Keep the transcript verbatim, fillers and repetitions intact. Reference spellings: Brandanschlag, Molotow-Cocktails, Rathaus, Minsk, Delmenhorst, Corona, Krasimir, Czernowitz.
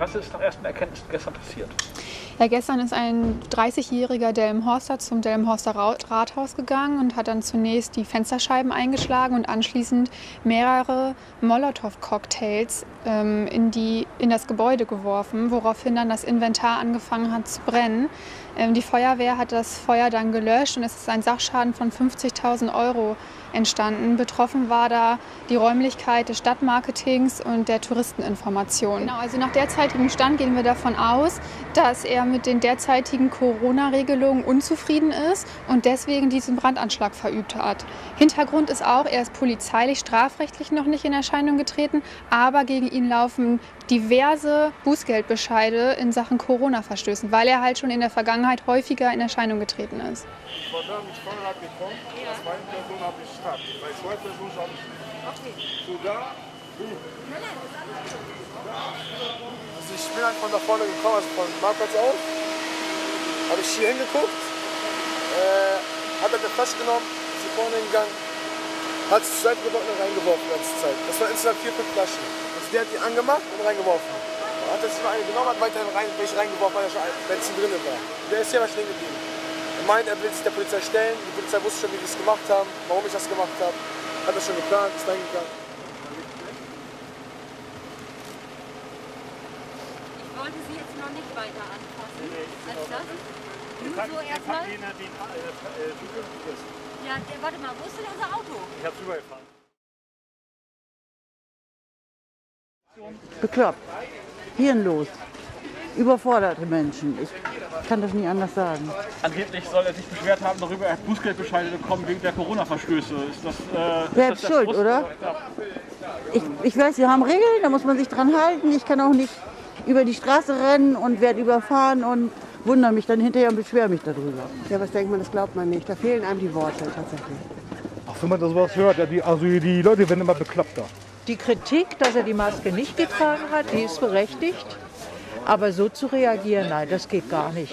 Was ist nach ersten Erkenntnissen gestern passiert? Ja, gestern ist ein dreißigjähriger Delmenhorster zum Delmenhorster Rathaus gegangen und hat dann zunächst die Fensterscheiben eingeschlagen und anschließend mehrere Molotow-Cocktails ähm, in, in das Gebäude geworfen, woraufhin dann das Inventar angefangen hat zu brennen. Ähm, die Feuerwehr hat das Feuer dann gelöscht und es ist ein Sachschaden von fünfzigtausend Euro entstanden. Betroffen war da die Räumlichkeit des Stadtmarketings und der Touristeninformation. Genau, also nach derzeitigem Stand gehen wir davon aus, dass er mit den derzeitigen Corona-Regelungen unzufrieden ist und deswegen diesen Brandanschlag verübt hat. Hintergrund ist auch, er ist polizeilich, strafrechtlich noch nicht in Erscheinung getreten, aber gegen ihn laufen diverse Bußgeldbescheide in Sachen Corona-Verstößen, weil er halt schon in der Vergangenheit häufiger in Erscheinung getreten ist. Ich war da mit Fahrrad gekommen, als meine Person habe ich stark, bei zwei Personen habe ich so da, also ich bin halt von da vorne gekommen, also von Marktplatz auf, habe ich hier hingeguckt, äh, hat er mir festgenommen, ist hier vorne hingegangen, hat es zur Seite geworfen und reingeworfen die ganze Zeit. Das waren insgesamt vier, fünf Flaschen. Also der hat die angemacht und reingeworfen. Hat er sich mal eine genommen, hat weiterhin rein, welche reingeworfen, weil er schon Benzin drin war. Der ist hier aber stehen geblieben. Er meint, er will sich der Polizei stellen, die Polizei wusste schon, wie die es gemacht haben, warum ich das gemacht habe, hat das schon geplant, ist reingegangen. Weiter anfassen als das? Nur so erstmal? Ja, warte mal, wo ist denn unser Auto? Ich hab's rübergefahren. Bekloppt. Hirnlos. Überforderte Menschen. Ich kann das nie anders sagen. Angeblich soll er sich beschwert haben darüber, er hat Bußgeldbescheide bekommen wegen der Corona-Verstöße. Ist das, äh, Wer ist das schuld, oder? Ich, ich weiß, wir haben Regeln, da muss man sich dran halten. Ich kann auch nicht über die Straße rennen und werde überfahren und wundere mich dann hinterher und beschwere mich darüber. Ja, was denkt man, das glaubt man nicht. Da fehlen einem die Worte tatsächlich. Ach, wenn man da sowas hört, ja, die, also die Leute werden immer bekloppter. Die Kritik, dass er die Maske nicht getragen hat, die ist berechtigt. Aber so zu reagieren, nein, das geht gar nicht.